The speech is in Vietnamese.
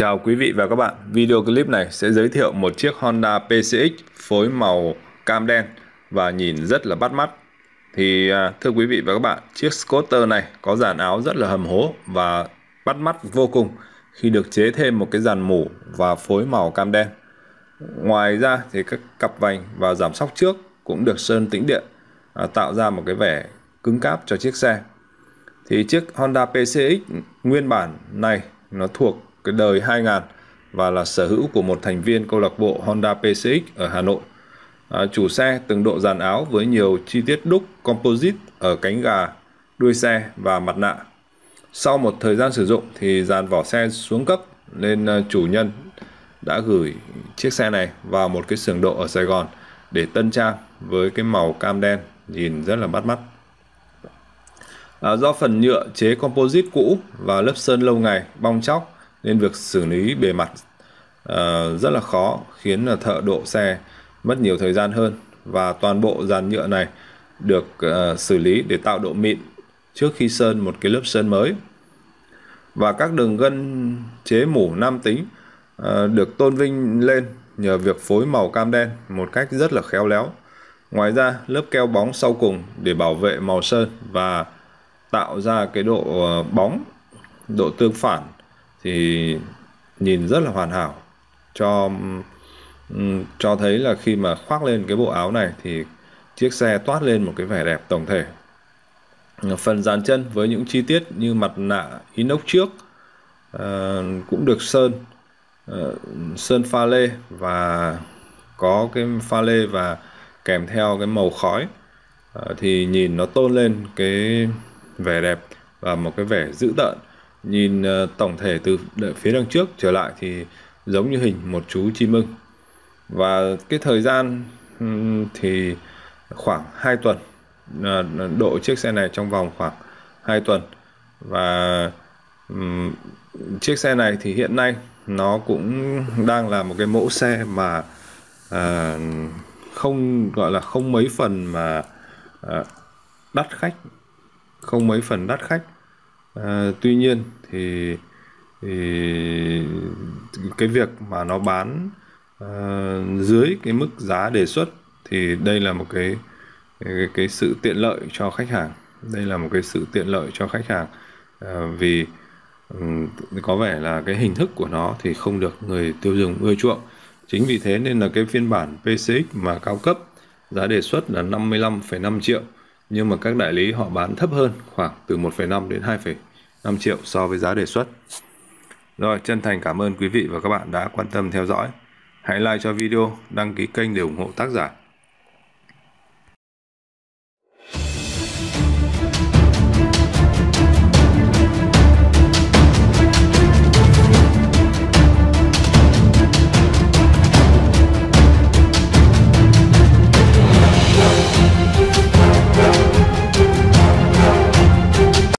Chào quý vị và các bạn, video clip này sẽ giới thiệu một chiếc Honda PCX phối màu cam đen và nhìn rất là bắt mắt. Thì thưa quý vị và các bạn, chiếc scooter này có dàn áo rất là hầm hố và bắt mắt vô cùng khi được chế thêm một cái dàn mũ và phối màu cam đen. Ngoài ra thì các cặp vành và giảm xóc trước cũng được sơn tĩnh điện, tạo ra một cái vẻ cứng cáp cho chiếc xe. Thì chiếc Honda PCX nguyên bản này nó thuộc cái đời 2000 và là sở hữu của một thành viên câu lạc bộ Honda PCX ở Hà Nội. Chủ xe từng độ dàn áo với nhiều chi tiết đúc composite ở cánh gà, đuôi xe và mặt nạ. Sau một thời gian sử dụng thì dàn vỏ xe xuống cấp nên chủ nhân đã gửi chiếc xe này vào một cái xưởng độ ở Sài Gòn để tân trang với cái màu cam đen nhìn rất là bắt mắt. Do phần nhựa chế composite cũ và lớp sơn lâu ngày bong tróc nên việc xử lý bề mặt rất là khó, khiến là thợ độ xe mất nhiều thời gian hơn. Và toàn bộ dàn nhựa này được xử lý để tạo độ mịn trước khi sơn một cái lớp sơn mới. Và các đường gân chế mủ nam tính được tôn vinh lên nhờ việc phối màu cam đen một cách rất là khéo léo. Ngoài ra, lớp keo bóng sau cùng để bảo vệ màu sơn và tạo ra cái độ bóng, độ tương phản thì nhìn rất là hoàn hảo, cho thấy là khi mà khoác lên cái bộ áo này thì chiếc xe toát lên một cái vẻ đẹp tổng thể. Phần dàn chân với những chi tiết như mặt nạ inox trước cũng được sơn pha lê, và có cái pha lê và kèm theo cái màu khói thì nhìn nó tôn lên cái vẻ đẹp và một cái vẻ dữ tợn. Nhìn tổng thể từ phía đằng trước trở lại thì giống như hình một chú chim ưng. Và cái thời gian thì khoảng 2 tuần, độ chiếc xe này trong vòng khoảng 2 tuần. Và chiếc xe này thì hiện nay nó cũng đang là một cái mẫu xe mà không mấy phần mà đắt khách, tuy nhiên thì cái việc mà nó bán dưới cái mức giá đề xuất thì đây là một cái sự tiện lợi cho khách hàng. Vì có vẻ là cái hình thức của nó thì không được người tiêu dùng ưa chuộng. Chính vì thế nên là cái phiên bản PCX mà cao cấp giá đề xuất là 55,5 triệu. Nhưng mà các đại lý họ bán thấp hơn, khoảng từ 1,5 đến 2,5 triệu so với giá đề xuất. Rồi, chân thành cảm ơn quý vị và các bạn đã quan tâm theo dõi. Hãy like cho video, đăng ký kênh để ủng hộ tác giả.